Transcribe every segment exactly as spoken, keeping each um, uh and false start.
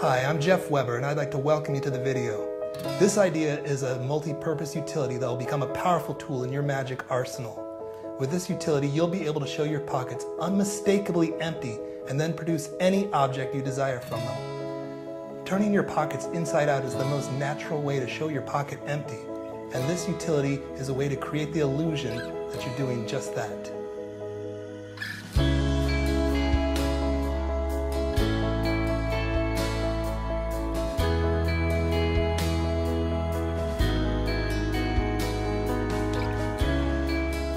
Hi, I'm Geoff Weber, and I'd like to welcome you to the video. This idea is a multi-purpose utility that will become a powerful tool in your magic arsenal. With this utility, you'll be able to show your pockets unmistakably empty and then produce any object you desire from them. Turning your pockets inside out is the most natural way to show your pocket empty, and this utility is a way to create the illusion that you're doing just that.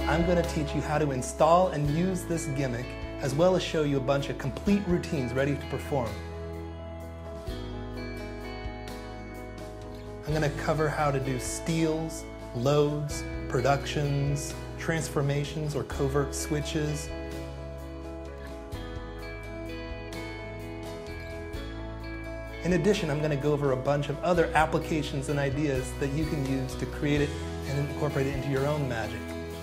I'm going to teach you how to install and use this gimmick, as well as show you a bunch of complete routines ready to perform. I'm going to cover how to do steals, loads, productions, transformations or covert switches. In addition, I'm going to go over a bunch of other applications and ideas that you can use to create it and incorporate it into your own magic.